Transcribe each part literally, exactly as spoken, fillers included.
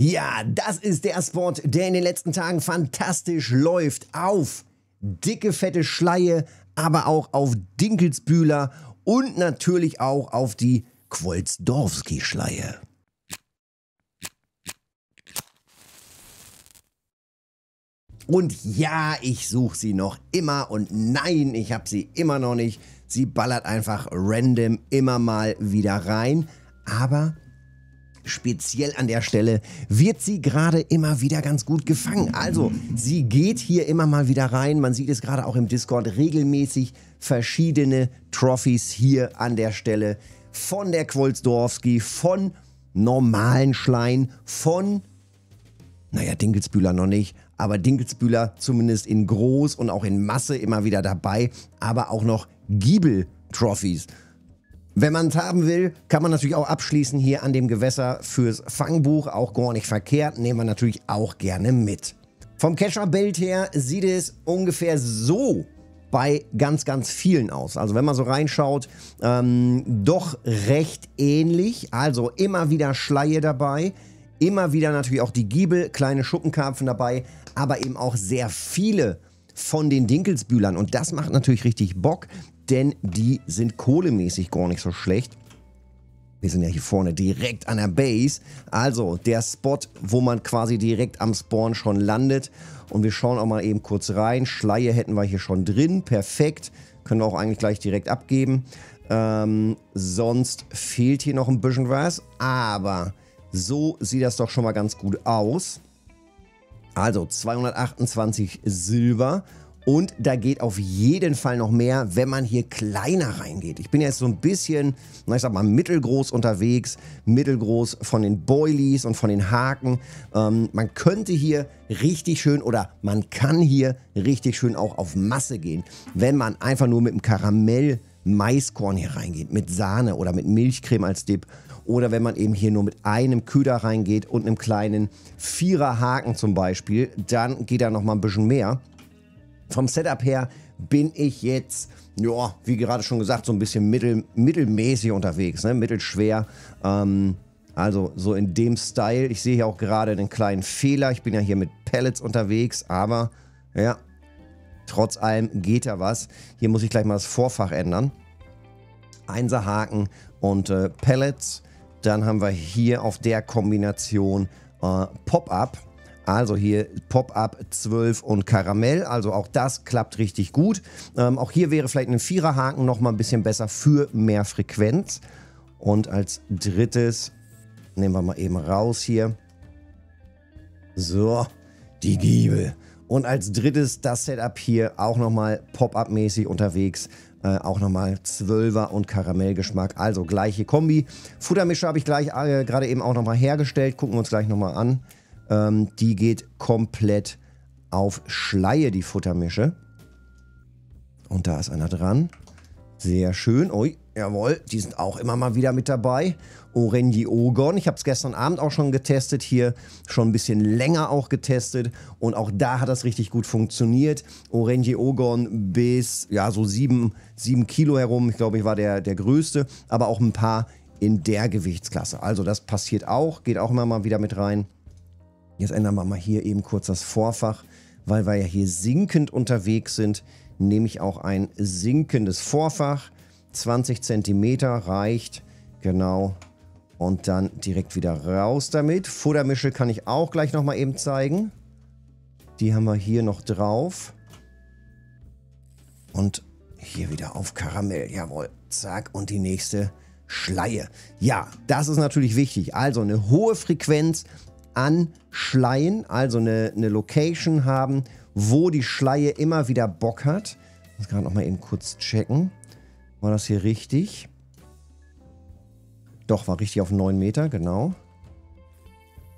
Ja, das ist der Spot, der in den letzten Tagen fantastisch läuft. Auf dicke, fette Schleie, aber auch auf Dinkelsbühler und natürlich auch auf die Kvolsdorfsky-Schleie. Und ja, ich suche sie noch immer und nein, ich habe sie immer noch nicht. Sie ballert einfach random immer mal wieder rein, aber speziell an der Stelle wird sie gerade immer wieder ganz gut gefangen. Also, sie geht hier immer mal wieder rein. Man sieht es gerade auch im Discord regelmäßig. Verschiedene Trophys hier an der Stelle von der Kvolsdorfsky, von normalen Schleien, von, naja, Dinkelsbühler noch nicht, aber Dinkelsbühler zumindest in groß und auch in Masse immer wieder dabei, aber auch noch Giebel-Trophys. Wenn man es haben will, kann man natürlich auch abschließen hier an dem Gewässer fürs Fangbuch. Auch gar nicht verkehrt, nehmen wir natürlich auch gerne mit. Vom Kescher-Bild her sieht es ungefähr so bei ganz, ganz vielen aus. Also wenn man so reinschaut, ähm, doch recht ähnlich. Also immer wieder Schleie dabei, immer wieder natürlich auch die Giebel, kleine Schuppenkarpfen dabei, aber eben auch sehr viele von den Dinkelsbühlern. Und das macht natürlich richtig Bock. Denn die sind kohlemäßig gar nicht so schlecht. Wir sind ja hier vorne direkt an der Base. Also der Spot, wo man quasi direkt am Spawn schon landet. Und wir schauen auch mal eben kurz rein. Schleie hätten wir hier schon drin. Perfekt. Können wir auch eigentlich gleich direkt abgeben. Ähm, sonst fehlt hier noch ein bisschen was. Aber so sieht das doch schon mal ganz gut aus. Also zweihundertachtundzwanzig Silber. Und da geht auf jeden Fall noch mehr, wenn man hier kleiner reingeht. Ich bin jetzt so ein bisschen, na, ich sag mal, mittelgroß unterwegs. Mittelgroß von den Boilies und von den Haken. Ähm, man könnte hier richtig schön oder man kann hier richtig schön auch auf Masse gehen. Wenn man einfach nur mit einem Karamell-Maiskorn hier reingeht. Mit Sahne oder mit Milchcreme als Dip. Oder wenn man eben hier nur mit einem Köder reingeht und einem kleinen Vierer-Haken zum Beispiel. Dann geht da nochmal ein bisschen mehr. Vom Setup her bin ich jetzt, ja, wie gerade schon gesagt, so ein bisschen mittel, mittelmäßig unterwegs, ne? Mittelschwer. Ähm, also so in dem Style. Ich sehe hier auch gerade einen kleinen Fehler. Ich bin ja hier mit Pellets unterwegs, aber ja, trotz allem geht da was. Hier muss ich gleich mal das Vorfach ändern. Einserhaken und äh, Pellets. Dann haben wir hier auf der Kombination äh, Pop-Up. Also hier Pop-Up zwölf und Karamell, also auch das klappt richtig gut. Ähm, auch hier wäre vielleicht ein Viererhaken nochmal ein bisschen besser für mehr Frequenz. Und als drittes nehmen wir mal eben raus hier. So, die Giebel. Und als drittes das Setup hier auch nochmal Pop-Up-mäßig unterwegs. Äh, auch nochmal Zwölfer und Karamellgeschmack, also gleiche Kombi. Futtermischer habe ich gleich äh, gerade eben auch nochmal hergestellt, gucken wir uns gleich nochmal an. Die geht komplett auf Schleie, die Futtermische. Und da ist einer dran. Sehr schön. Ui, jawohl, die sind auch immer mal wieder mit dabei. Orenji Ogon, ich habe es gestern Abend auch schon getestet hier. Schon ein bisschen länger auch getestet. Und auch da hat das richtig gut funktioniert. Orenji Ogon bis, ja, so sieben, sieben Kilo herum. Ich glaube, ich war der, der Größte. Aber auch ein paar in der Gewichtsklasse. Also das passiert auch. Geht auch immer mal wieder mit rein. Jetzt ändern wir mal hier eben kurz das Vorfach, weil wir ja hier sinkend unterwegs sind, nehme ich auch ein sinkendes Vorfach. zwanzig Zentimeter reicht, genau. Und dann direkt wieder raus damit. Futtermische kann ich auch gleich nochmal eben zeigen. Die haben wir hier noch drauf. Und hier wieder auf Karamell, jawohl. Zack, und die nächste Schleie. Ja, das ist natürlich wichtig. Also eine hohe Frequenz an Schleien, also eine, eine Location haben, wo die Schleie immer wieder Bock hat. Ich muss gerade noch mal eben kurz checken. War das hier richtig? Doch, war richtig auf neun Meter, genau.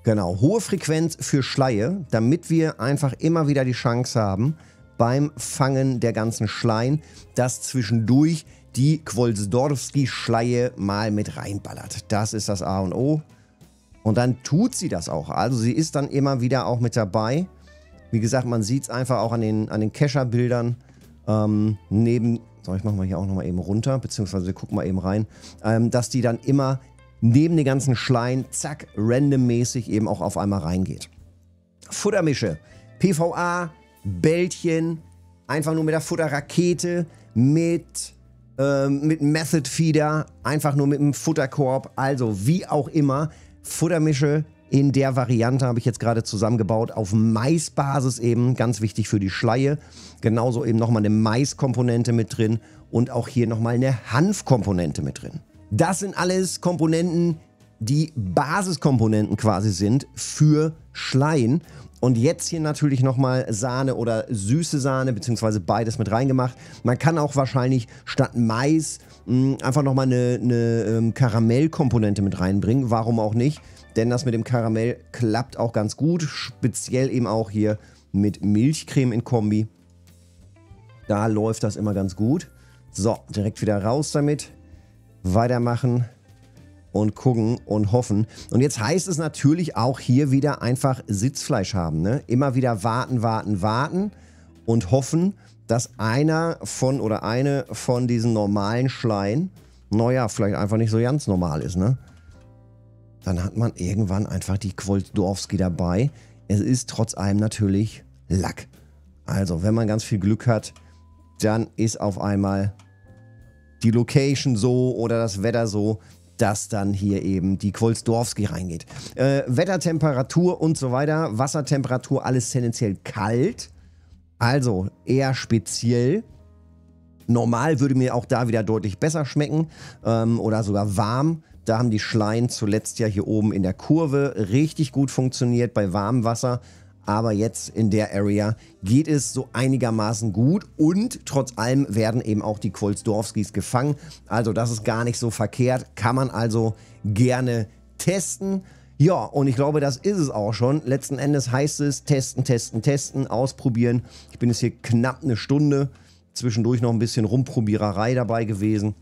Genau, hohe Frequenz für Schleie, damit wir einfach immer wieder die Chance haben, beim Fangen der ganzen Schleien, dass zwischendurch die Kvolsdorfsky-Schleie mal mit reinballert. Das ist das A und O. Und dann tut sie das auch. Also sie ist dann immer wieder auch mit dabei. Wie gesagt, man sieht es einfach auch an den, an den Kescher-Bildern. Ähm, neben, so, ich mache mal hier auch nochmal eben runter, beziehungsweise gucken wir eben rein, ähm, dass die dann immer neben den ganzen Schleien, zack, randommäßig eben auch auf einmal reingeht. Futtermische, P V A, Bällchen, einfach nur mit der Futterrakete, mit, äh, mit Method Feeder, einfach nur mit dem Futterkorb, also wie auch immer. Futtermische in der Variante habe ich jetzt gerade zusammengebaut, auf Maisbasis eben, ganz wichtig für die Schleie. Genauso eben nochmal eine Maiskomponente mit drin und auch hier nochmal eine Hanfkomponente mit drin. Das sind alles Komponenten, die Basiskomponenten quasi sind für Schleien. Und jetzt hier natürlich nochmal Sahne oder süße Sahne, beziehungsweise beides mit reingemacht. Man kann auch wahrscheinlich statt Mais mh, einfach nochmal eine, eine Karamellkomponente mit reinbringen. Warum auch nicht? Denn das mit dem Karamell klappt auch ganz gut. Speziell eben auch hier mit Milchcreme in Kombi. Da läuft das immer ganz gut. So, direkt wieder raus damit. Weitermachen. Und gucken und hoffen. Und jetzt heißt es natürlich auch hier wieder einfach Sitzfleisch haben. Ne? Immer wieder warten, warten, warten und hoffen, dass einer von oder eine von diesen normalen Schleien, naja, vielleicht einfach nicht so ganz normal ist. Ne? Dann hat man irgendwann einfach die Kvolsdorfsky dabei. Es ist trotz allem natürlich Lack. Also, wenn man ganz viel Glück hat, dann ist auf einmal die Location so oder das Wetter so, dass dann hier eben die Kvolsdorfsky reingeht. Äh, Wettertemperatur und so weiter, Wassertemperatur, alles tendenziell kalt. Also eher speziell. Normal würde mir auch da wieder deutlich besser schmecken ähm, oder sogar warm. Da haben die Schleien zuletzt ja hier oben in der Kurve richtig gut funktioniert bei warmem Wasser. Aber jetzt in der Area geht es so einigermaßen gut und trotz allem werden eben auch die Kvolsdorfskys gefangen. Also das ist gar nicht so verkehrt, kann man also gerne testen. Ja, und ich glaube, das ist es auch schon. Letzten Endes heißt es testen, testen, testen, ausprobieren. Ich bin jetzt hier knapp eine Stunde, zwischendurch noch ein bisschen Rumprobiererei dabei gewesen.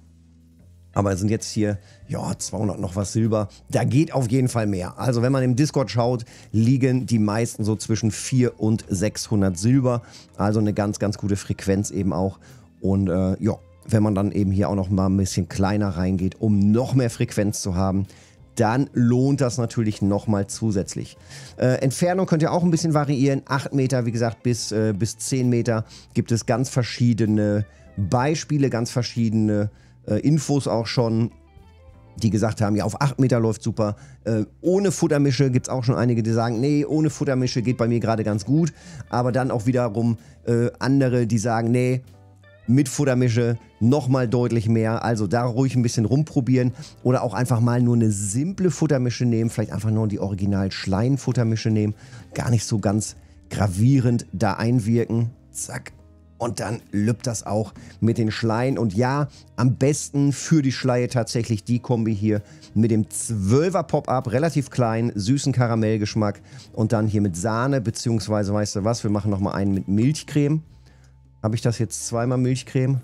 Aber es sind jetzt hier, ja, zweihundert noch was Silber. Da geht auf jeden Fall mehr. Also wenn man im Discord schaut, liegen die meisten so zwischen vierhundert und sechshundert Silber. Also eine ganz, ganz gute Frequenz eben auch. Und äh, ja, wenn man dann eben hier auch noch mal ein bisschen kleiner reingeht, um noch mehr Frequenz zu haben, dann lohnt das natürlich nochmal zusätzlich. Äh, Entfernung könnt ihr auch ein bisschen variieren. acht Meter, wie gesagt, bis, äh, bis zehn Meter gibt es ganz verschiedene Beispiele, ganz verschiedene Infos auch schon, die gesagt haben, ja, auf acht Meter läuft super. Äh, ohne Futtermische gibt es auch schon einige, die sagen, nee, ohne Futtermische geht bei mir gerade ganz gut. Aber dann auch wiederum äh, andere, die sagen, nee, mit Futtermische nochmal deutlich mehr. Also da ruhig ein bisschen rumprobieren oder auch einfach mal nur eine simple Futtermische nehmen. Vielleicht einfach nur die original Schleien-Futtermische nehmen. Gar nicht so ganz gravierend da einwirken. Zack. Und dann lübt das auch mit den Schleien. Und ja, am besten für die Schleie tatsächlich die Kombi hier mit dem zwölfer Pop-Up, relativ klein, süßen Karamellgeschmack. Und dann hier mit Sahne, beziehungsweise, weißt du was, wir machen nochmal einen mit Milchcreme. Habe ich das jetzt zweimal Milchcreme?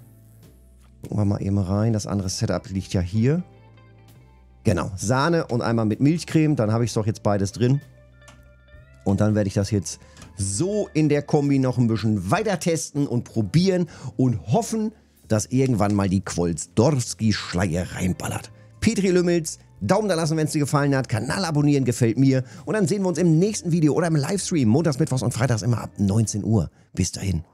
Gucken wir mal eben rein. Das andere Setup liegt ja hier. Genau, Sahne und einmal mit Milchcreme. Dann habe ich es doch jetzt beides drin. Und dann werde ich das jetzt so in der Kombi noch ein bisschen weiter testen und probieren und hoffen, dass irgendwann mal die Kvolsdorfsky-Schleie reinballert. Petri Lümmels, Daumen da lassen, wenn es dir gefallen hat, Kanal abonnieren gefällt mir und dann sehen wir uns im nächsten Video oder im Livestream, montags, mittwochs und freitags immer ab neunzehn Uhr. Bis dahin.